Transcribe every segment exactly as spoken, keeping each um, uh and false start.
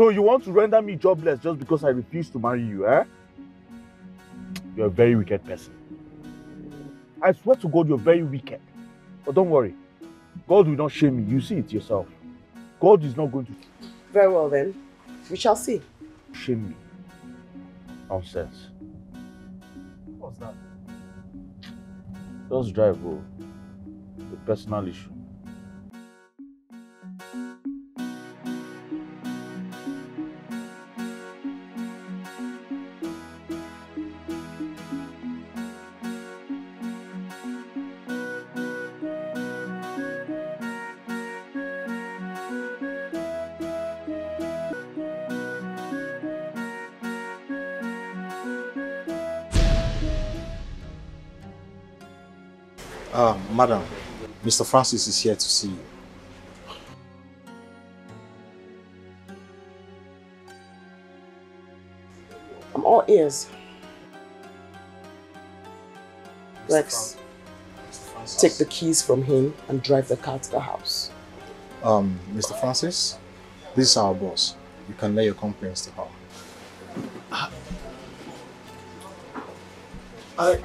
So you want to render me jobless just because I refuse to marry you, eh? You're a very wicked person. I swear to God, you're very wicked. But don't worry. God will not shame you. You see it yourself. God is not going to... Very well then. We shall see. Shame me. Nonsense. What's that? Just drive, bro. The personal issue. Uh, Madam, Mister Francis is here to see you. I'm all ears. Rex, take the keys from him and drive the car to the house. Um, Mister Francis, this is our boss. You can lay your complaints to her. I... I...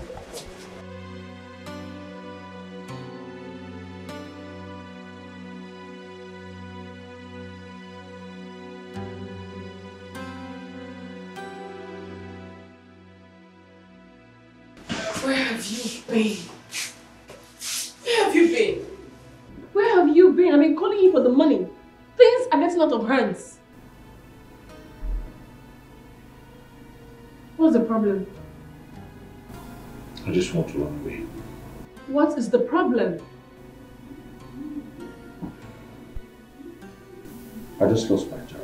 Where have you been? Where have you been? I've been calling you for the money. Things are getting out of hands. What's the problem? I just want to run away. What is the problem? I just lost my job.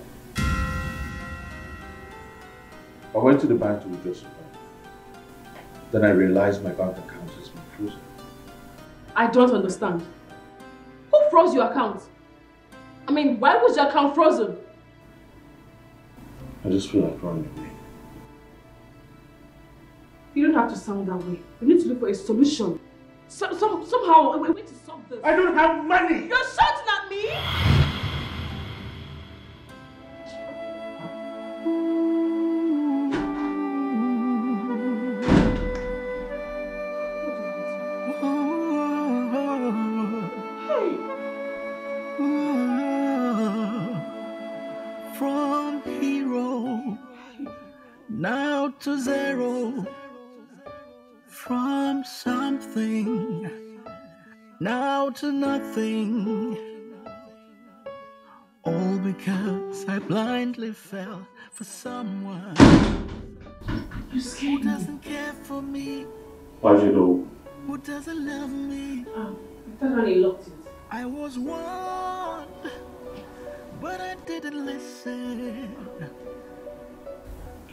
I went to the bank to withdraw some money. Then I realized my bank account has been frozen. I don't understand. Who froze your account? I mean, why was your account frozen? I just feel like running away. You don't have to sound that way. We need to look for a solution. So, some, somehow, we need to solve this. I don't have money! You're shouting at me! To zero, from something now to nothing, all because I blindly fell for someone who doesn't care for me. Why did you go? Who doesn't love me? Oh, I thought I locked it. I was warned, but I didn't listen.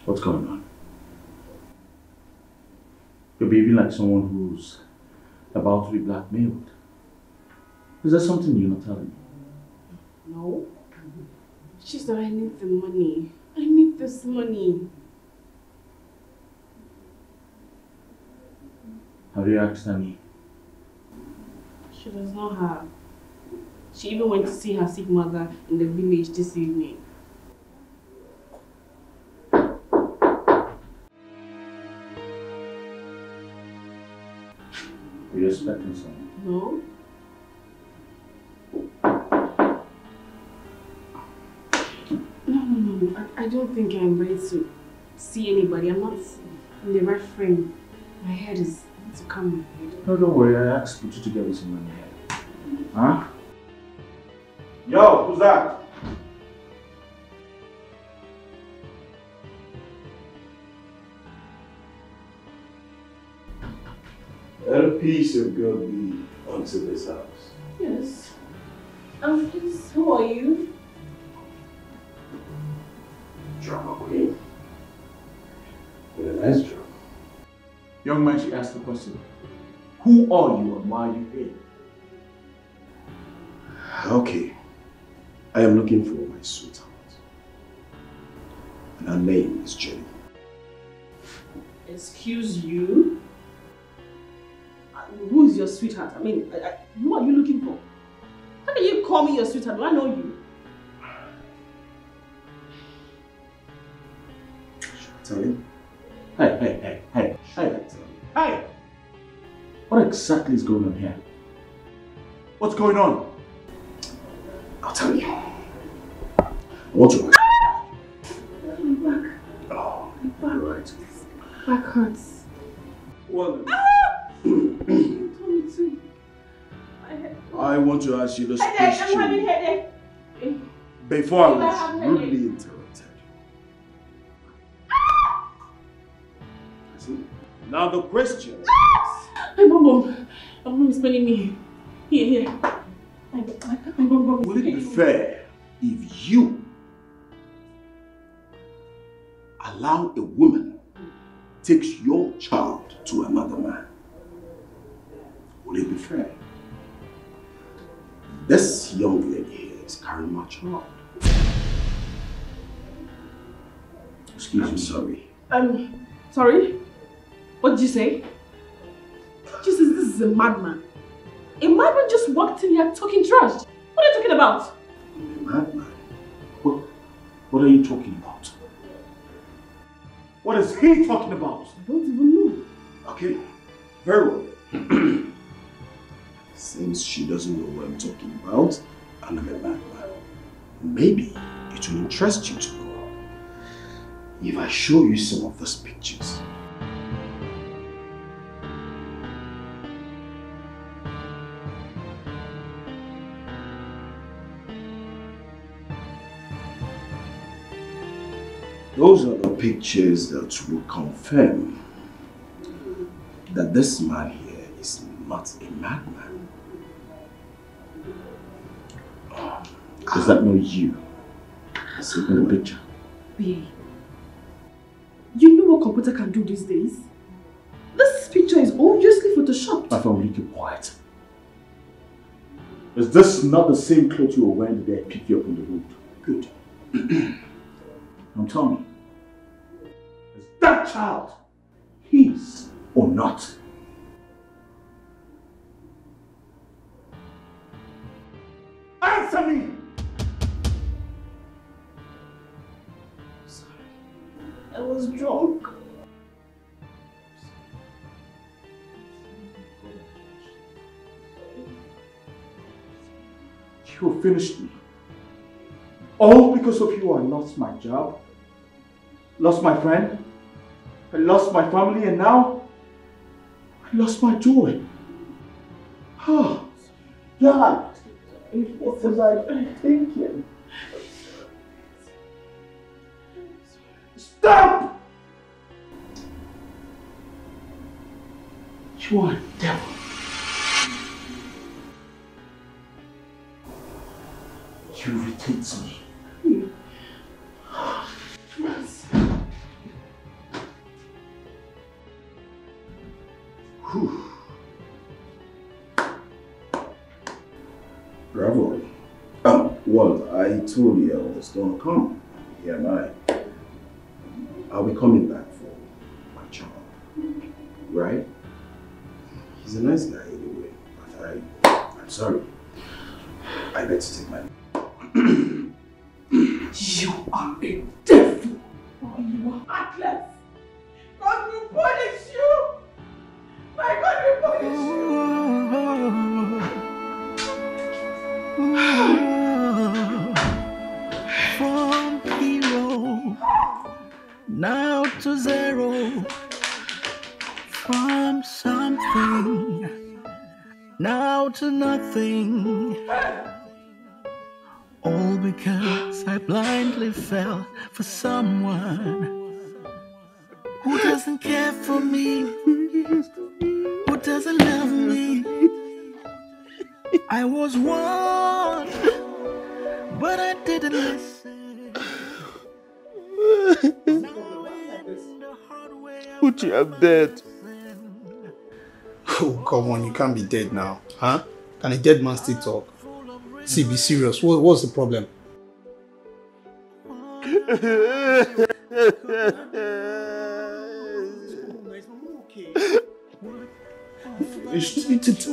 What's going on? You're behaving like someone who's about to be blackmailed. Is there something you're not telling me? No. She said, I need the money. I need this money. Have you asked Tammy? She does not have. She even went to see her sick mother in the village this evening. Are you expecting something? No. No, no, no. I, I don't think I'm ready to see anybody. I'm not in the right frame. My head is to come. No, don't worry. I asked you to get me some money. Huh? Yo, who's that? Let a piece of good be unto this house. Yes. Um, please, who are you? Drama queen. With a nice drama. Young man, she asked the question, who are you and why are you here? Okay. I am looking for my sweetheart. And her name is Jenny. Excuse you? Who is your sweetheart? I mean, I, I, who are you looking for? How can you call me your sweetheart? Do I know you? Sorry? Hey, hey, hey, hey, hey, hey! What exactly is going on here? What's going on? I'll tell you. I want to... Ah! My back. Oh, my back. Right. My back hurts. Well... Ah! You told me to. I, had... I want to ask you this I question. I'm having headache. Before I was rudely interrupted. Ah! I see. Now the question... Ah! My mom, my mom is pulling me. Here, here. I, I, I Will it be fair if you allow a woman takes your child to another man? Will it be fair? This young lady is carrying my child. Excuse me, sorry. Um, sorry? What did you say? Jesus, this is a madman. A madman just walked in here talking trash. What are you talking about? A madman? What, what are you talking about? What is he talking about? I don't even know. Okay, very well. Since she doesn't know what I'm talking about, and I'm a madman, maybe it will interest you to know if I show you some of those pictures. Those are the pictures that will confirm that this man here is not a madman. Oh, does that know you? Let's look at the picture. Babe, you know what computer can do these days? This picture is obviously photoshopped. I found you quiet. Is this not the same clothes you were wearing the day I picked you up on the road? Good. Now tell me, is that child his or not? Answer me! Sorry, I was drunk. You finished me. All because of you, I lost my job, lost my friend, I lost my family, and now I lost my joy. Ah, God, what was I thinking? Stop! You are a devil. You irritate me. Bravo. Um, well, I told you I was gonna come. Here am I. I'll be coming back for my child. Right? He's a nice guy anyway, but I, I'm sorry. I better take my... You are a devil! Oh, you are heartless! God will punish you! My God will punish you! From hero, now to zero. From something, now to nothing. All because I blindly fell for someone who doesn't care for me, who doesn't love me. I was warned, but I didn't listen. Uche, I'm dead. Oh, come on, you can't be dead now. Huh? Can a dead man still talk? See, be serious. What, what's the problem?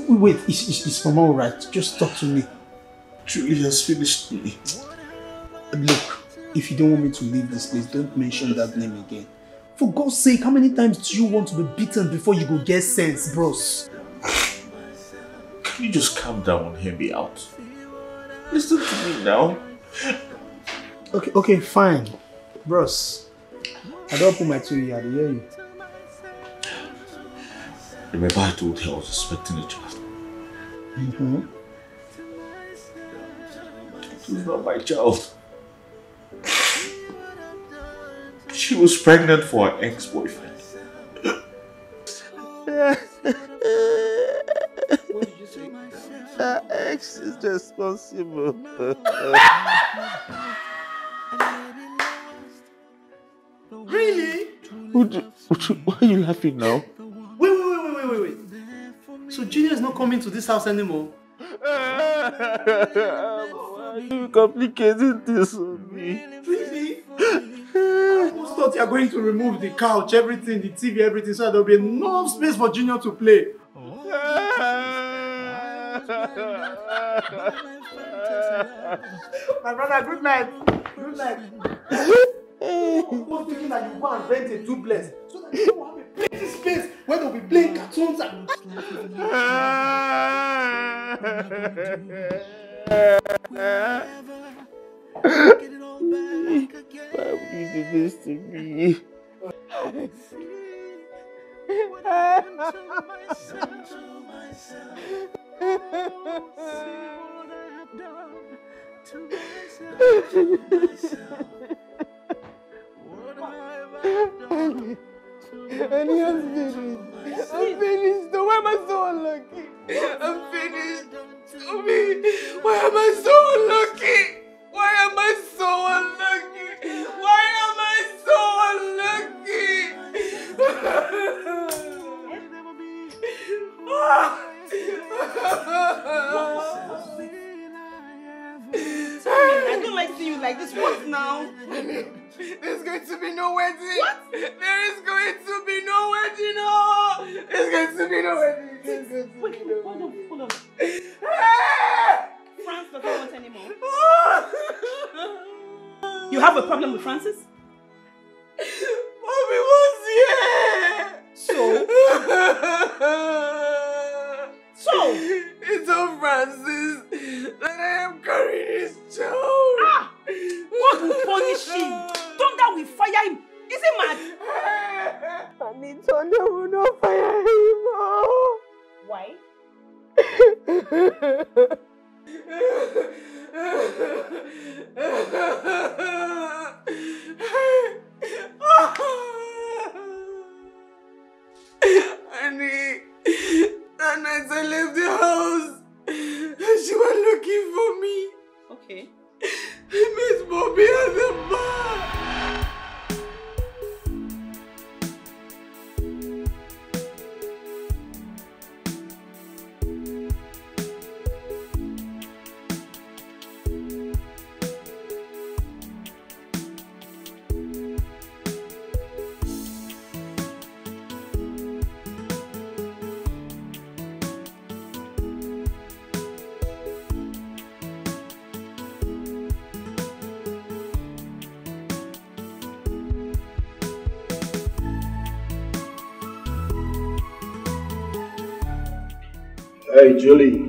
Wait, is, is, is Mama alright? Just talk to me. Julie has finished me. Look, if you don't want me to leave this place, don't mention that name again. For God's sake, how many times do you want to be beaten before you go get sense, bros? Can you just calm down and hear me out? Listen to me now. Okay, okay, fine. Bros, I don't put my two here, I hear you. Remember I told her I was expecting a child. Mm-hmm. It was not my child. She was pregnant for her ex-boyfriend. What did you say? Her ex is responsible. Really? Would you, would you, why are you laughing now? Wait, wait, wait, wait, wait, wait. So Junior is not coming to this house anymore? Why are you complicating this on me? Really? I almost thought you are going to remove the couch, everything, the T V, everything, so there will be enough space for Junior to play. My brother, good night. Good night. I was thinking that you go and rent a duplex so that you don't have a plenty space where they'll be playing cartoons and. Why would you do this to me? And he has finished. I'm finished. Why am I so unlucky? I'm finished. To me, why am I so unlucky? Why am I so unlucky? Why am I so unlucky? I don't like seeing you like this. What now? There's going to be no wedding. What? There is going to be no wedding. Oh, there's going to be no wedding. There's going to Wait, be no hold on, hold on. Hey! France doesn't want anymore. You have a problem with Francis? Mommy was here! So? So? It's all Francis that I am carrying his child. Ah! God will punish him. Thunder will fire him. Is he mad? Mommy, thunder will not fire him. Oh. Why? Annie, that night I left the house, she was looking for me. Okay. I met Bobby at the bar. Hey, Julie.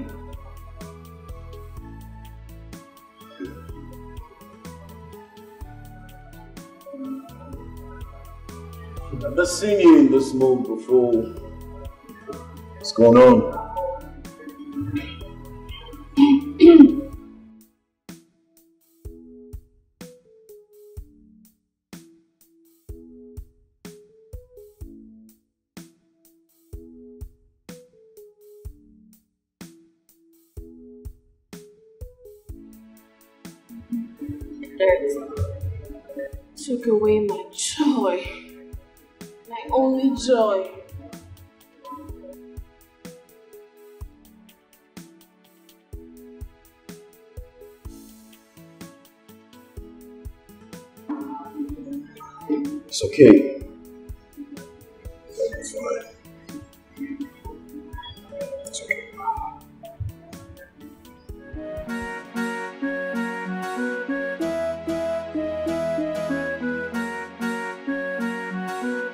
I've not seen you in this mood before. What's going on? Took away my joy, my only joy. It's okay. It's fine. It's okay. Thank you.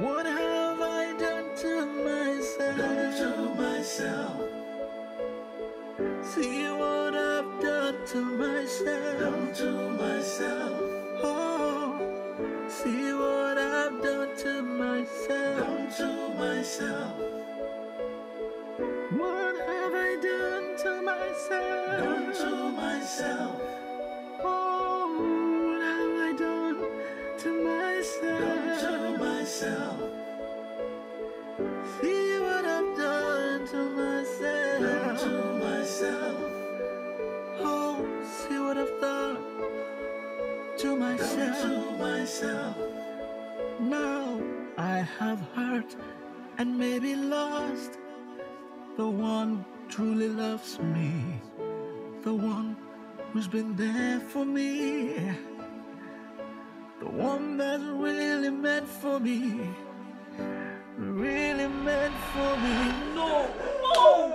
What have I done to myself? Done to myself. See what I've done to myself. Done to myself. Oh, see what I've done to myself. Done to myself. What have I done to myself? Done to myself. Oh, what have I done to myself? Done to myself. See what I've done to myself. Done to myself. Oh, see what I've done to myself. Done to myself. Now I have hurt and maybe lost the one who truly loves me, the one who's been there for me, the one that's really meant for me, really meant for me. No, no,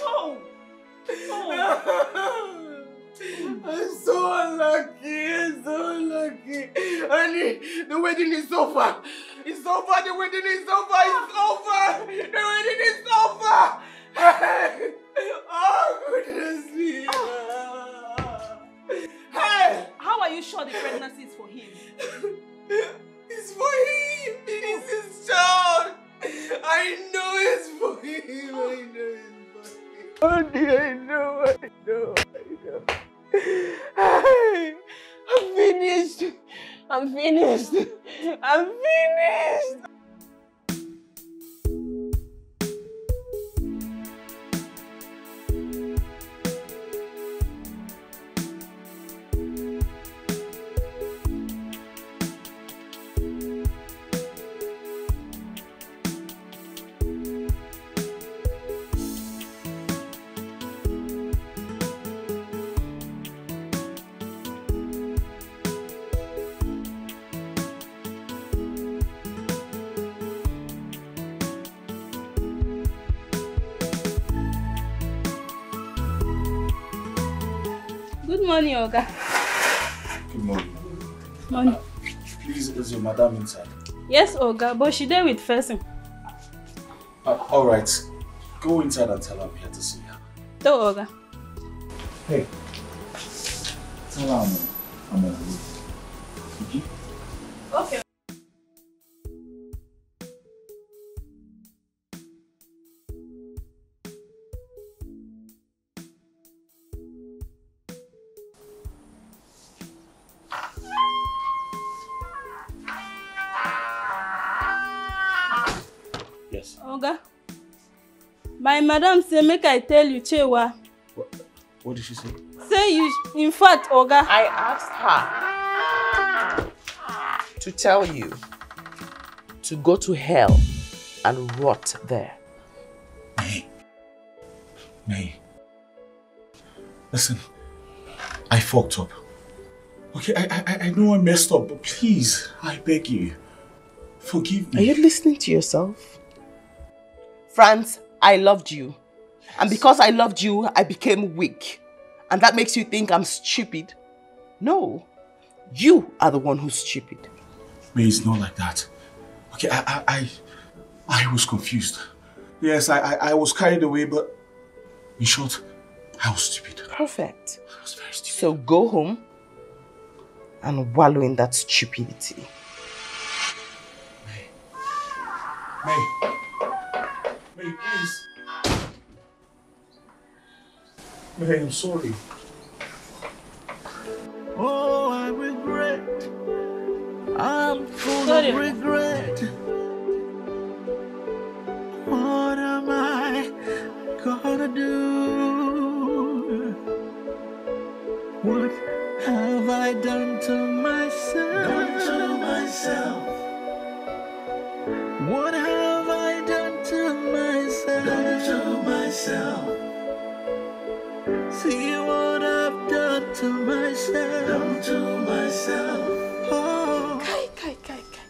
no, no. I'm so unlucky, I'm so unlucky. Honey, the wedding is over. It's over, the wedding is over, it's over. The wedding is over. Hey! Oh, goodness me! Oh. Hey! How are you sure the pregnancy is for him? It's for him! It is his child! I know it's for him! Oh. I know it's for him! Oh dear, I know, I know, I know. Hey! I'm finished! I'm finished! I'm finished! Good morning, Oga. Good morning. Morning. Please, is your madam inside? Yes, Oga, but she there with Fersen. Uh, Alright, go inside and tell her I'm here to see her. Do, Oga. Hey, tell her I'm, I'm on the road. Okay. Okay. My madam say, make I tell you, Chewa. What, what did she say? Say you, in fact, Oga. I asked her to tell you to go to hell and rot there. May. May. Listen, I fucked up. Okay, I, I, I know I messed up, but please, I beg you, forgive me. Are you listening to yourself? Franz, I loved you, yes. And because I loved you, I became weak. And that makes you think I'm stupid. No, you are the one who's stupid. May, it's not like that. Okay, I, I, I, I was confused. Yes, I, I, I was carried away, but in short, I was stupid. Perfect. I was very stupid. So go home and wallow in that stupidity. May, May. May, please. May, I'm sorry. Oh, I regret. I'm full sorry. of regret. What am I gonna do? What have I done to myself? Done to myself. What have I done to myself? Done to myself. See what I've done to myself. Done to myself. Oh. Kai, kai, kai, kai.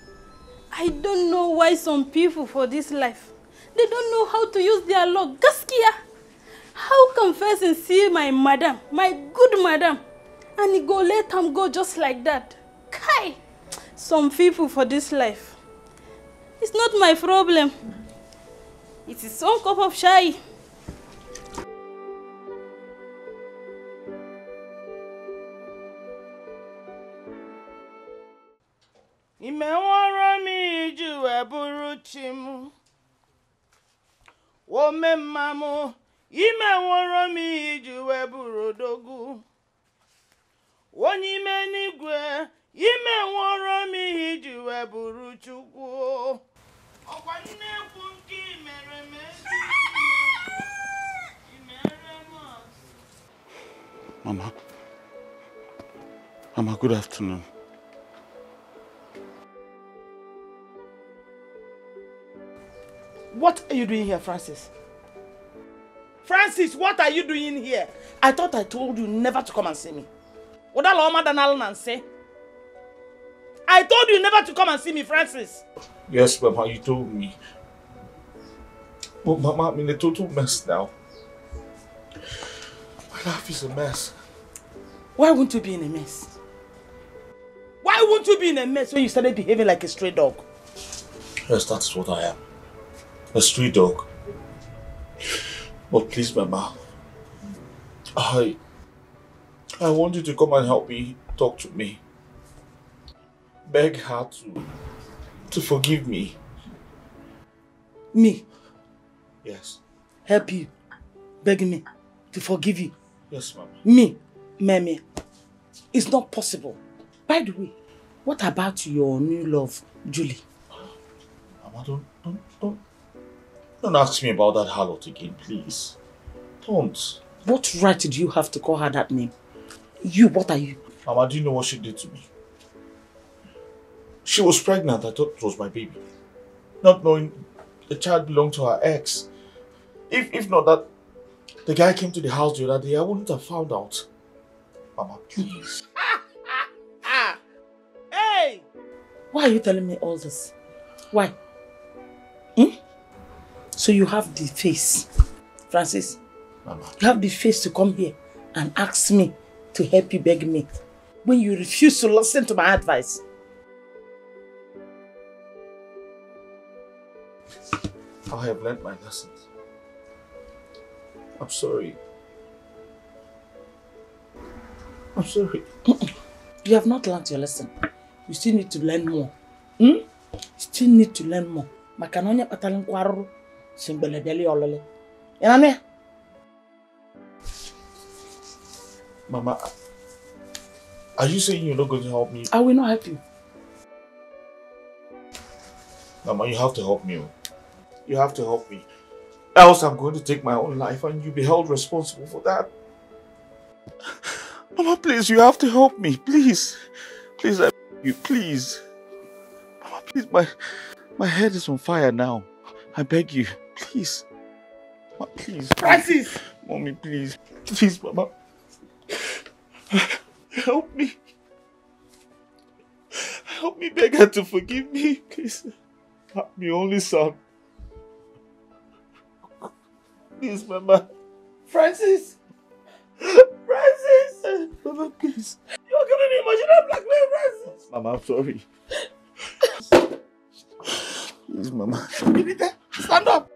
I don't know why some people for this life, they don't know how to use their luck. Gaskia, how can Fersen see my madam, my good madam, and he go let him go just like that? Kai, some people for this life. It's not my problem. It's his own cup of chai. Mamu, Ime woro mi iju eburo dogu. One ime nigwe, Ime woro mi iju eburu chugu. Opa nne kunki mere mere. Mama, Mama, good afternoon. What are you doing here, Francis? Francis, what are you doing here? I thought I told you never to come and see me. I told you never to come and see me, Francis. Yes, Mama, you told me. But Mama, I'm in a total mess now. My life is a mess. Why won't you be in a mess? Why won't you be in a mess when you started behaving like a stray dog? Yes, that's what I am. A stray dog. But please, Mama, I, I want you to come and help me, talk to me. Beg her to, to forgive me. Me? Yes. Help you, beg me to forgive you? Yes, Mama. Me, Mammy, it's not possible. By the way, what about your new love, Julie? Mama, don't, don't, don't. Don't ask me about that harlot again, please. Don't. What right do you have to call her that name? You, what are you? Mama, do you know what she did to me? She was pregnant, I thought it was my baby. Not knowing the child belonged to her ex. If, if not that the guy came to the house the other day, I wouldn't have found out. Mama, please. Hey! Why are you telling me all this? Why? Hmm? So you have the face, Francis, Mama. You have the face to come here and ask me to help you beg me when you refuse to listen to my advice. I have learned my lessons. I'm sorry. I'm sorry. You have not learned your lesson. You still need to learn more. Hmm? You still need to learn more. Makanonya patalan kwaru. Mama, are you saying you're not going to help me? I will not help you. Mama, you have to help me. You have to help me. Else I'm going to take my own life and you'll be held responsible for that. Mama, please, you have to help me. Please. Please, I beg you. Please. Mama, please, my, my head is on fire now. I beg you. Please. Mama, please. Francis! Mommy, please. Please, Mama. Help me. Help me beg her to forgive me, please. I'm the only son. Please, Mama. Francis! Francis! Mama, please. You're giving me emotional blackmail, Francis! Mama, I'm sorry. Please, Mama. Stand up!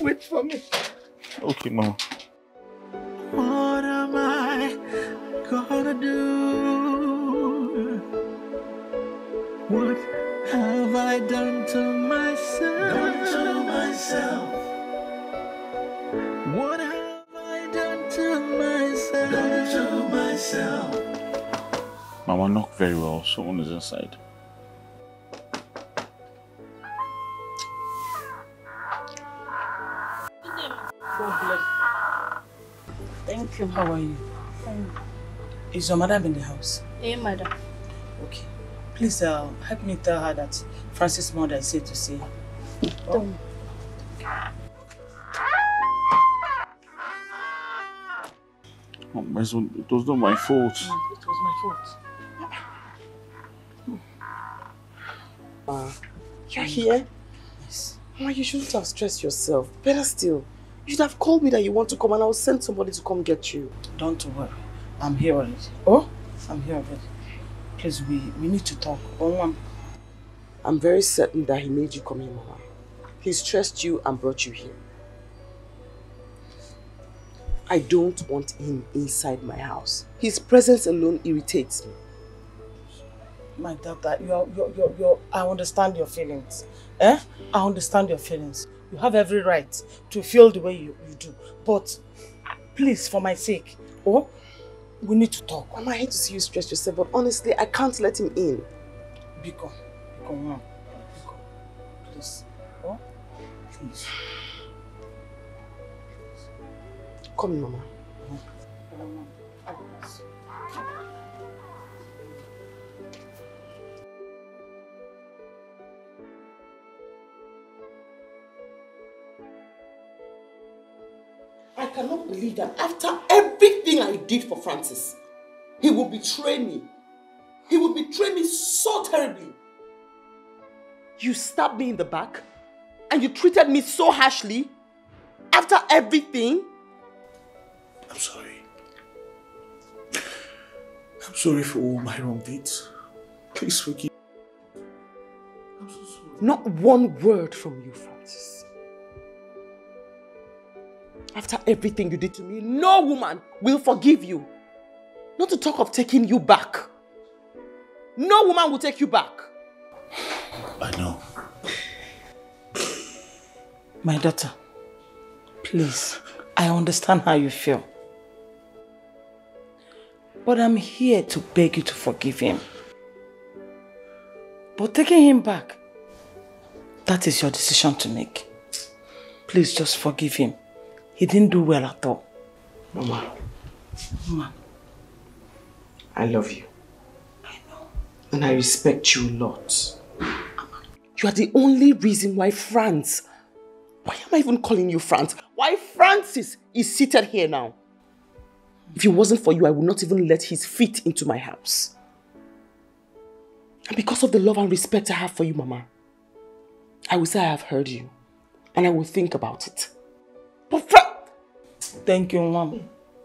Wait for me. Okay, Mama. What am I gonna do? What have I done to myself? Done to myself. What have I done to myself? Done to myself. Mama, knock very well. Someone is inside. How are you? Fine. Is your madam in the house? Hey, madam. Okay. Please uh, help me tell her that Francis' mother is here to see her. Oh. Oh, my son, it was not my fault. No, it was my fault. Uh, You're here? Yes. Mama, you shouldn't have stressed yourself. Better still. You should have called me that you want to come and I'll send somebody to come get you. Don't worry. I'm here already. Oh? I'm here already. Please, we, we need to talk. Oh, Mom. I'm very certain that he made you come here, Mama. He stressed you and brought you here. I don't want him inside my house. His presence alone irritates me. My daughter, you're, you're, you're, you're, I understand your feelings. Eh? I understand your feelings. You have every right to feel the way you, you do. But please, for my sake, oh, we need to talk. Mama, I hate to see you stress yourself, but honestly, I can't let him in. Biko, Biko, Mom. Biko, please. Oh, please. Come in, Mama. I cannot believe that after everything I did for Francis, he would betray me. He would betray me so terribly. You stabbed me in the back and you treated me so harshly after everything. I'm sorry. I'm sorry for all my wrong deeds. Please forgive me. I'm so sorry. Not one word from you, Francis. After everything you did to me, no woman will forgive you. Not to talk of taking you back. No woman will take you back. I know. My daughter, please, I understand how you feel. But I'm here to beg you to forgive him. But taking him back, that is your decision to make. Please just forgive him. He didn't do well at all. Mama. Mama. I love you. I know. And I respect you a lot. You are the only reason why Franz... Why am I even calling you Franz? Why Francis is seated here now? If it wasn't for you, I would not even let his feet into my house. And because of the love and respect I have for you, Mama, I will say I have heard you. And I will think about it. But Franz... Thank you, Mom.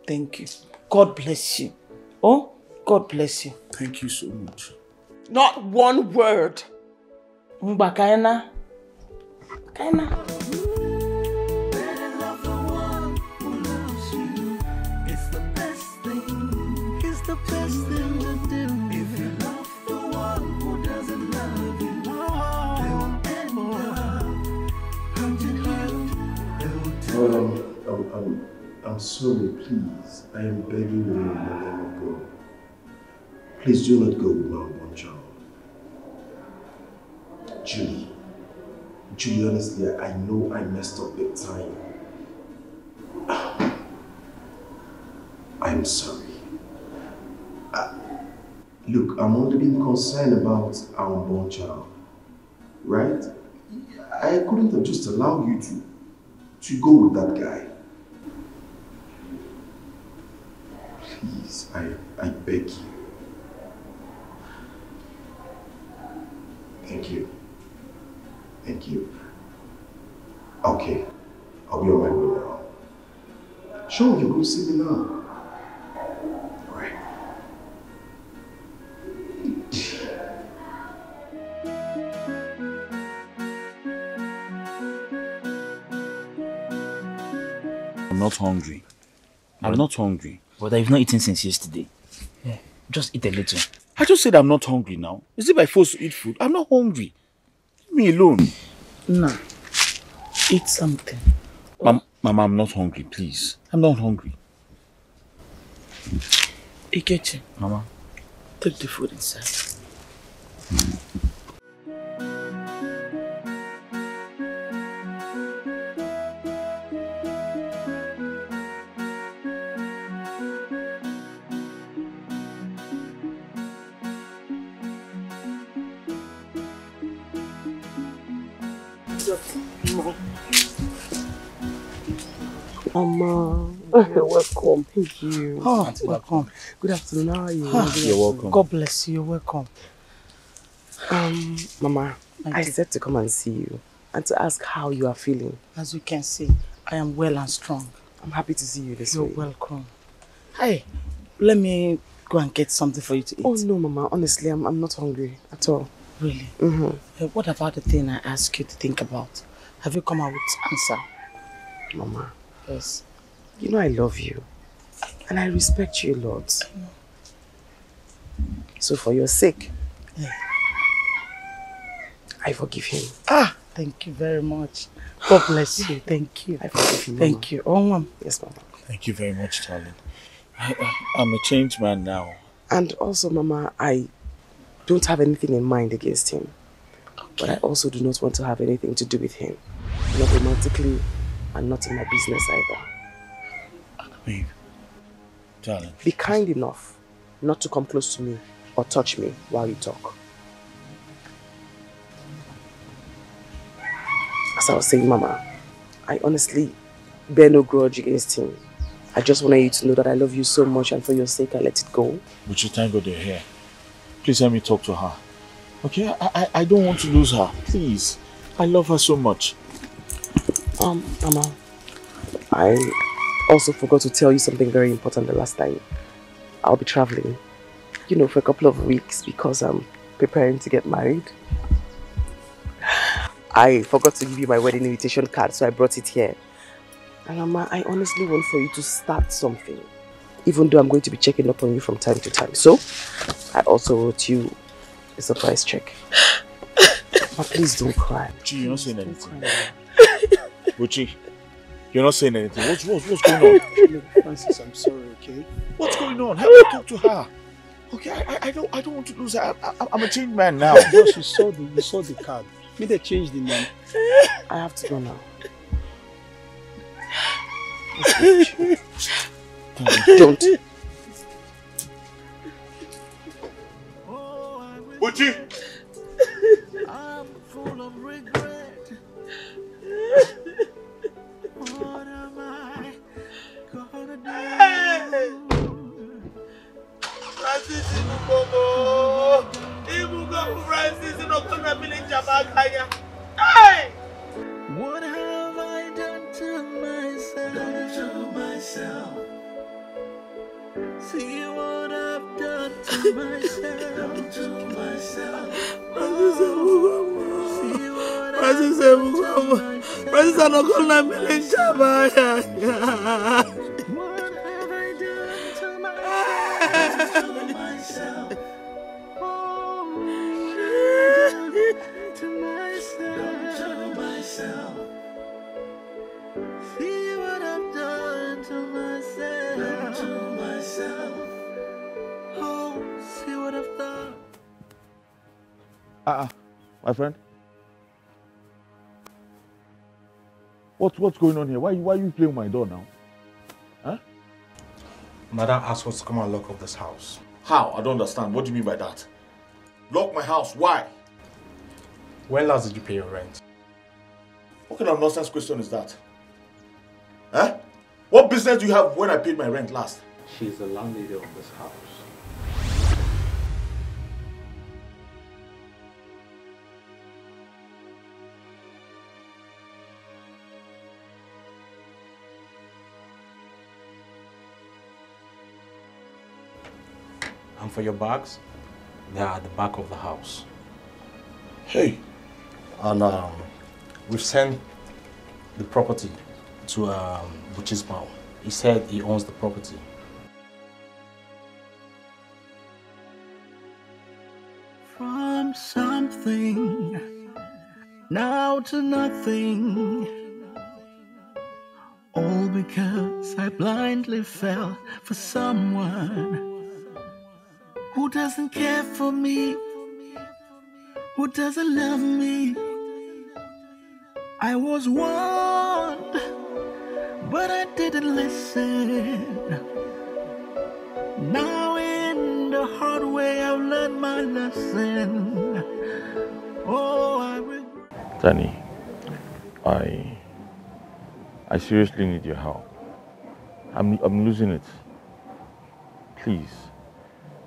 Thank you. God bless you. Oh, God bless you. Thank you so much. Not one word. Mbakaina. Kaina. Um, I'm, I'm, I'm sorry, please. I am begging you, Madam, go. Please do not go with my one child. Julie. Julie, honestly, I know I messed up big time. I'm sorry. I, look, I'm only being concerned about our unborn child. Right? I couldn't have just allowed you to. To go with that guy. Please, I, I beg you. Thank you. Thank you. Okay, I'll be on my way now. Sure, you go see me now. Not hungry. I'm not hungry. But I've not eaten since yesterday. Yeah. Just eat a little. I just said I'm not hungry now. Is it by force to eat food? I'm not hungry. Leave me alone. No. Eat something. Mama, Mama, I'm not hungry, please. I'm not hungry. Ikechi. Mama. Take the food inside. Mm. Mama, you're welcome. Thank you. Oh, Auntie, welcome. Good afternoon. How are you? Ah, you're welcome. God bless you. You're welcome. Um, Mama, Thank I you. said to come and see you and to ask how you are feeling. As you can see, I am well and strong. I'm happy to see you this you're way. You're welcome. Hey, let me go and get something for you to eat. Oh no, Mama. Honestly, I'm I'm not hungry at all. Really? Mm-hmm. Uh, what about the thing I asked you to think about? Have you come out with an answer? Mama. Yes. You know I love you. And I respect you a lot. So for your sake, yeah. I forgive him. Ah! Thank you very much. God bless you. Thank you. I forgive you, Mama. Thank you. Oh, Mama. Yes, Mama. Thank you very much, darling. I, I, I'm a changed man now. And also, Mama, I don't have anything in mind against him. Okay. But I also do not want to have anything to do with him. Not romantically and not in my business either. Babe, darling. Be kind enough not to come close to me or touch me while you talk. As I was saying, Mama, I honestly bear no grudge against him. I just wanted you to know that I love you so much, and for your sake, I let it go. But you thank God you're here. Please let me talk to her. Okay? I, I, I don't want to lose her. Please. I love her so much. Um, Mama, I also forgot to tell you something very important the last time. I'll be traveling, you know, for a couple of weeks because I'm preparing to get married. I forgot to give you my wedding invitation card, so I brought it here. And Mama, I honestly want for you to start something, even though I'm going to be checking up on you from time to time. So, I also wrote you a surprise check. But please don't cry. Buchi, you're not saying anything. Buchi, you're not saying anything. What's, what's, what's going on? Look, Francis, I'm sorry, okay? What's going on? How do you talk to her? Okay, I, I, don't, I don't want to lose her. I, I, I'm a changed man now. Yes, you saw the, you saw the card. Me, they changed the name. I have to go now. Don't. Buchi! I'm full of regret. What am I gonna do? Francis Ibugogo! Ibugogo Francis Inokona Billy Jabakaya! Hey! What have I done to myself? Done to myself. See what I've done to myself. Done to myself. Francis Ebukomo. Francis Anokona Mele Shabaya. What have I done to myself? Done to myself. Oh, done to myself. Done to myself. See what I've done to myself. Done to myself. Oh, see what I've done. Ah, uh, my friend. What what's going on here? Why why are you playing my door now? Huh? Madam asked us to come and lock up this house. How? I don't understand. What do you mean by that? Lock my house? Why? When last did you pay your rent? What kind of nonsense question is that? Huh? What business do you have when I paid my rent last? She's the landlady of this house. And for your bags, they are at the back of the house. Hey! And um, we've sent the property to um, Buchi's mom. He said he owns the property. From something now to nothing, all because I blindly fell for someone who doesn't care for me, who doesn't love me. I was warned, but I didn't listen. Now in the hard way, I've learned my lesson. Oh, I regret. Danny, I, I seriously need your help. I'm, I'm losing it. Please,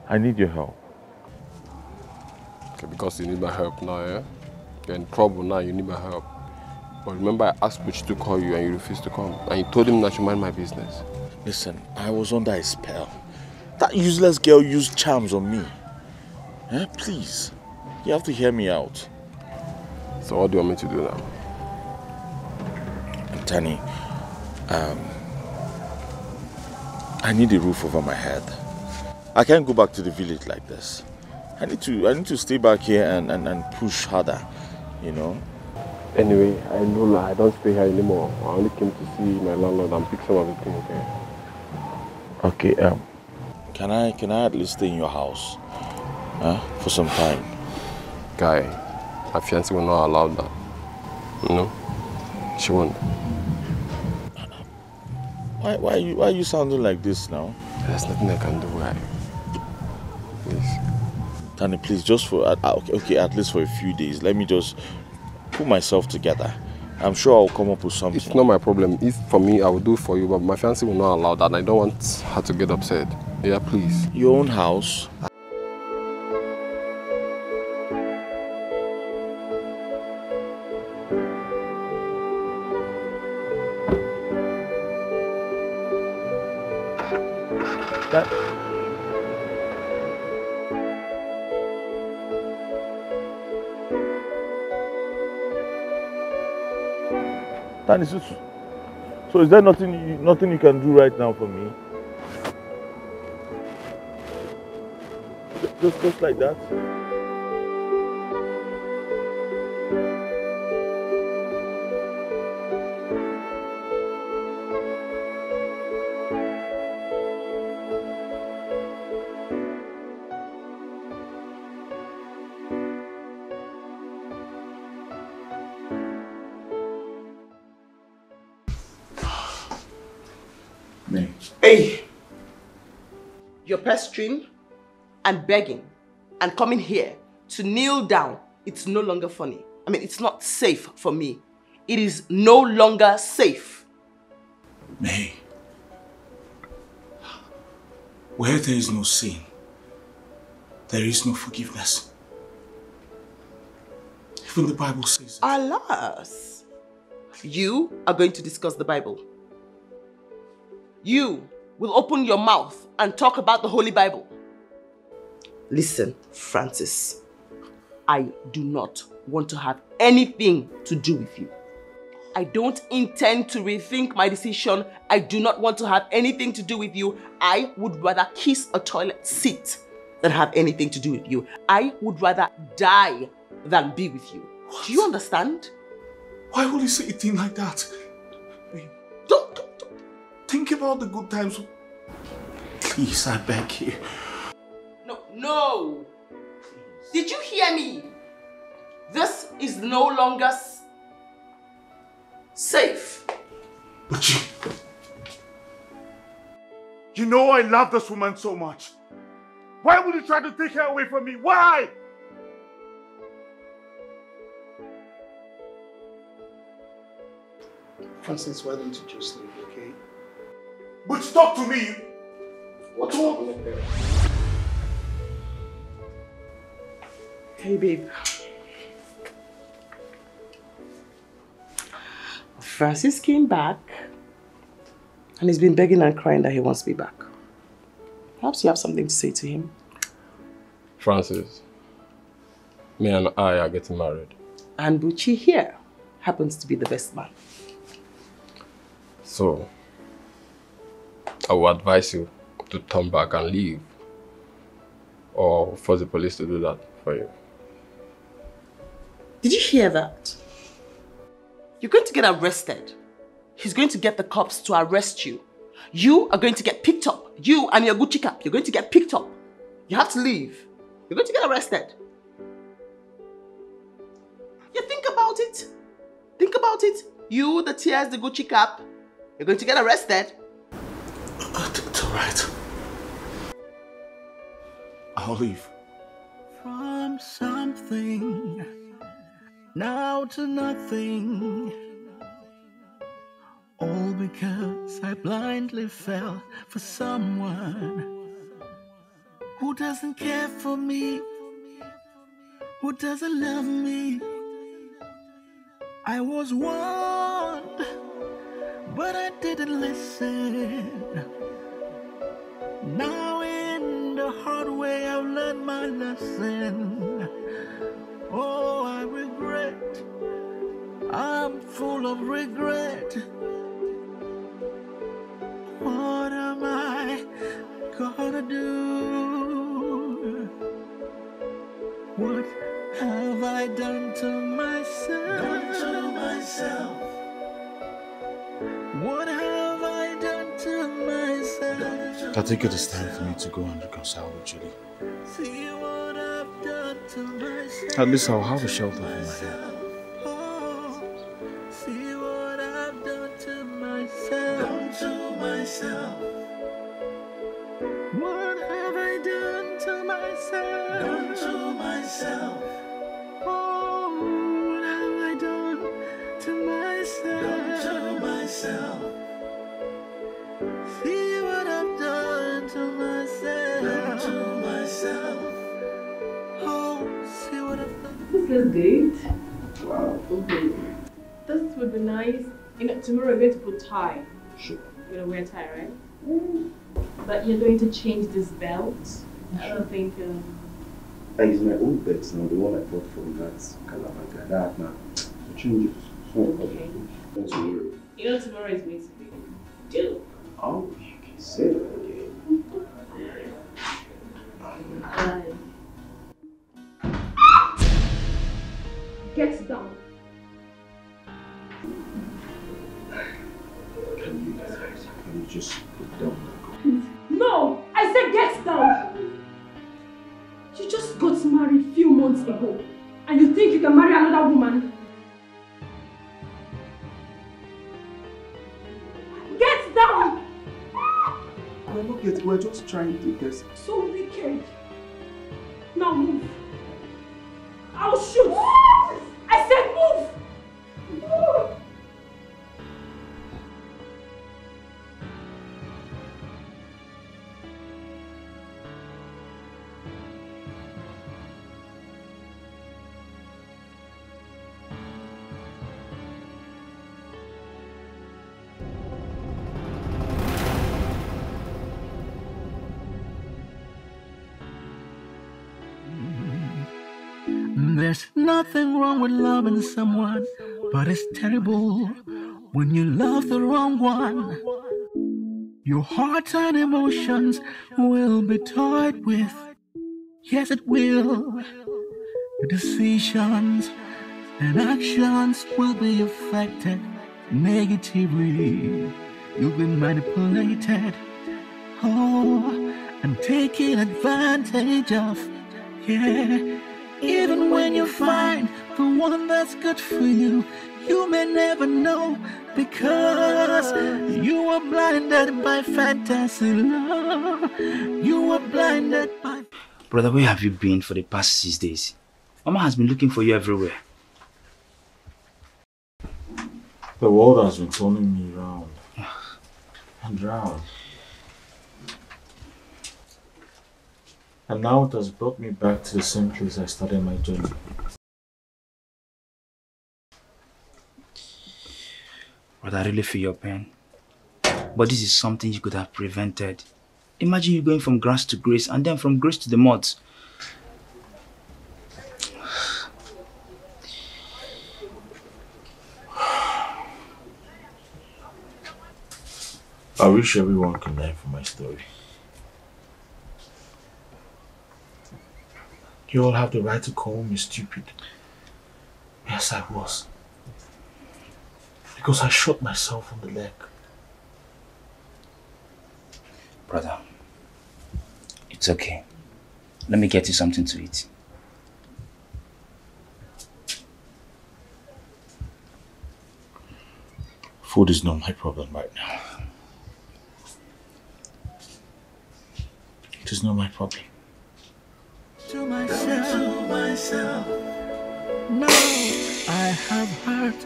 I need your help. Okay, because you need my help now, yeah? You're in trouble now. You need my help. But remember, I asked Buchi to call you and you refused to come. And you told him that you mind my business. Listen, I was under a spell. That useless girl used charms on me. Eh? Please. You have to hear me out. So what do you want me to do now? Tani, um, I need a roof over my head. I can't go back to the village like this. I need to, I need to stay back here and, and, and push harder, you know? Anyway, I know now, I don't stay here anymore. I only came to see my landlord and pick some of the things, okay? Okay, um, can I, can I at least stay in your house? Huh? For some time? Guy, my fiancée will not allow that. No? She won't. Why, why, are you, why are you sounding like this now? There's nothing I can do, guy. Please. Tani, please, just for, uh, okay, okay, at least for a few days, let me just put myself together. I'm sure I'll come up with something. It's not my problem. If for me, I will do it for you, but my fiancée will not allow that. I don't want her to get upset. Yeah, please. Your own house? Tani, so is there nothing, nothing you can do right now for me? Just, just like that? Hey, you're pestering and begging and coming here to kneel down. It's no longer funny. I mean, it's not safe for me. It is no longer safe. May, where there is no sin, there is no forgiveness. Even the Bible says it. Alas, you are going to discuss the Bible. You will open your mouth and talk about the Holy Bible. Listen, Francis, I do not want to have anything to do with you. I don't intend to rethink my decision. I do not want to have anything to do with you. I would rather kiss a toilet seat than have anything to do with you. I would rather die than be with you. What? Do you understand? Why would you say a thing like that? Don't, don't, don't. Think about the good times. Please, I beg you. No, no! Did you hear me? This is no longer safe. But you... You know I love this woman so much. Why would you try to take her away from me? Why? Francis, why don't you just leave, okay? But talk to me! What's happening here? Hey, babe. Francis came back and he's been begging and crying that he wants to be back. Perhaps you have something to say to him. Francis, me and I are getting married. And Buchi here happens to be the best man. So, I would advise you to turn back and leave, or for the police to do that for you. Did you hear that? You're going to get arrested. He's going to get the cops to arrest you. You are going to get picked up. You and your Gucci cap, you're going to get picked up. You have to leave. You're going to get arrested. You think about it. Think about it. You, the tears, the Gucci cap, you're going to get arrested. It's all right. I'll leave. From something now to nothing, all because I blindly fell for someone who doesn't care for me, who doesn't love me. I was warned, but I didn't listen. Now in the hard way I've learned my lesson. Oh, I regret. I'm full of regret. What am I gonna do? What have I done to myself? Done to myself. What have I done to myself? I think it is time for me to go and reconcile with Julie. See what I've done to myself. At least I'll have a shelter over my head. See what I've done to myself. Done to myself. What have I done to myself? Done to myself. Oh, what have I done to myself? Done to myself. See what I've done to myself. Done to myself. Oh, see what I've done. This feels good. Wow. Okay. This would be nice. You know, tomorrow we're going to put tie. Sure. You're going to wear tie, right? Mm. But you're going to change this belt. Sure. I don't think... Um... I use my old belt now, the one I bought from that Kalabanga. That now. So change it. So okay. That's tomorrow. You know, tomorrow is going to be dope. Oh, you can say that again. Get down. Can you, can you just get down? No! I said get down! You just got married a few months ago and you think you can marry another woman? Get down! We're not getting, we're just trying to guess. So wicked! Now move! I'll shoot! I said move! Move! There's nothing wrong with loving someone, but it's terrible when you love the wrong one. Your heart and emotions will be toyed with. Yes, it will. Your decisions and actions will be affected negatively. You'll be manipulated, oh, and taken advantage of. Yeah. Even when you find the one that's good for you, you may never know because you were blinded by fantasy love. You were blinded by... Brother, where have you been for the past six days? Mama has been looking for you everywhere. The world has been turning me round and round. And now it has brought me back to the same place I started my journey. But I really feel your pain. But this is something you could have prevented. Imagine you going from grass to grace and then from grace to the mud. I wish everyone could learn from my story. You all have the right to call me stupid. Yes, I was. Because I shot myself on the leg. Brother, it's okay. Let me get you something to eat. Food is not my problem right now. It is not my problem. To myself, to myself. Now I have hurt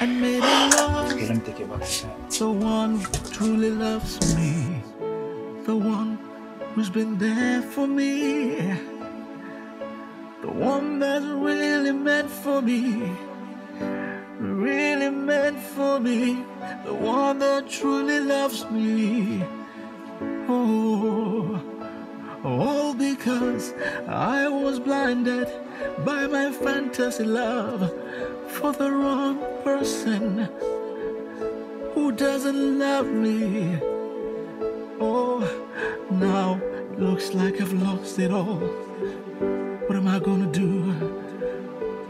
and made a love. Okay, let me take it back. The one who truly loves me, the one who's been there for me, the one that's really meant for me, really meant for me, the one that truly loves me. Oh. all because I was blinded by my fantasy love for the wrong person who doesn't love me. Oh, now it looks like I've lost it all. What am I gonna do?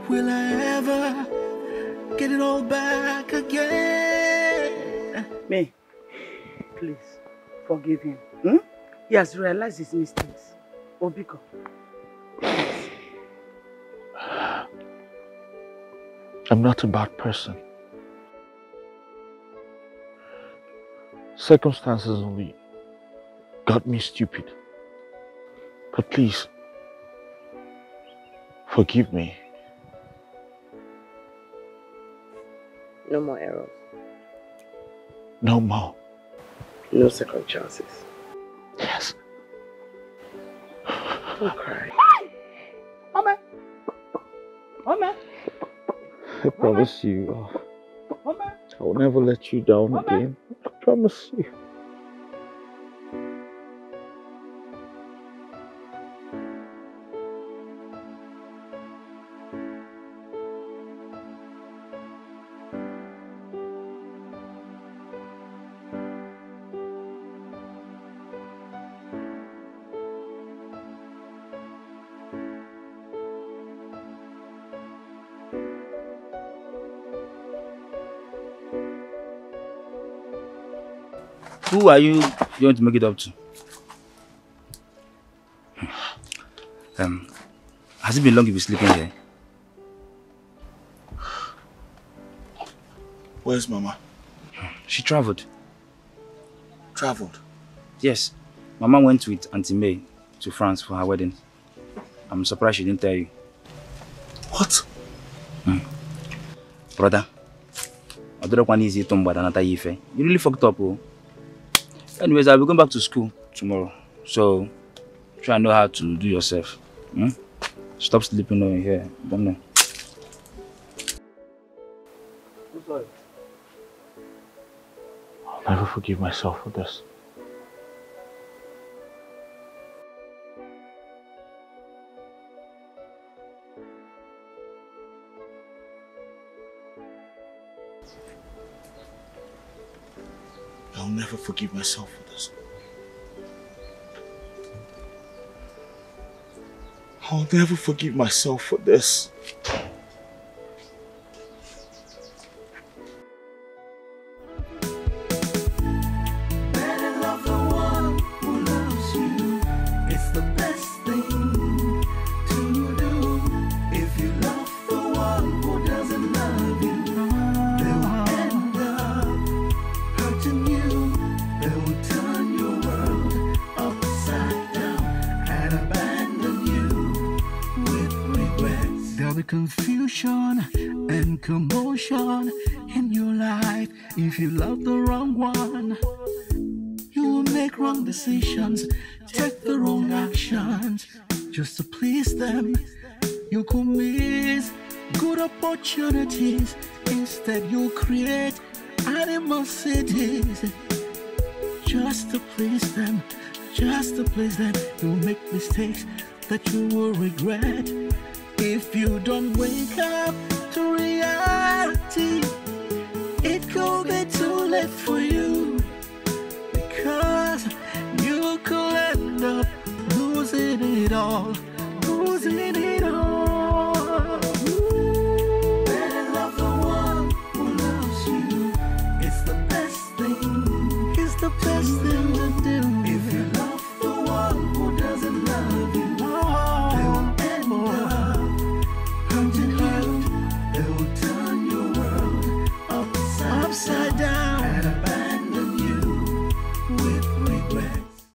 Will I ever get it all back again? Me, please forgive him. Hmm? He has realized his mistakes. Obiko. I'm not a bad person. Circumstances only got me stupid. But please, forgive me. No more errors. No more. No second chances. Yes. Don't cry. Mama! Mama! I promise Mama. you, Mama. I will never let you down Mama. again. I promise you. Who are you going to make it up to? Um, has it been long you've been sleeping here? Where's Mama? She traveled. Traveled? Yes. Mama went with Auntie May to France for her wedding. I'm surprised she didn't tell you. What? Mm. Brother, I don't want to see you tomb but another Ife. You really fucked up, oh. Anyways, I'll be going back to school tomorrow. So, try and know how to do yourself. Hmm? Stop sleeping over here. Don't know. I'm sorry. I'll never forgive myself for this. I'll never forgive myself for this. I'll never forgive myself for this. Confusion and commotion in your life. If you love the wrong one, you will make wrong decisions, take the wrong actions just to please them. You could miss good opportunities. Instead you'll create animosities just to please them, just to please them. You'll make mistakes that you will regret. If you don't wake up to reality, it could be too late for you, because you could end up losing it all, losing it all. Better love the one who loves you. It's the best thing. It's the best thing to do.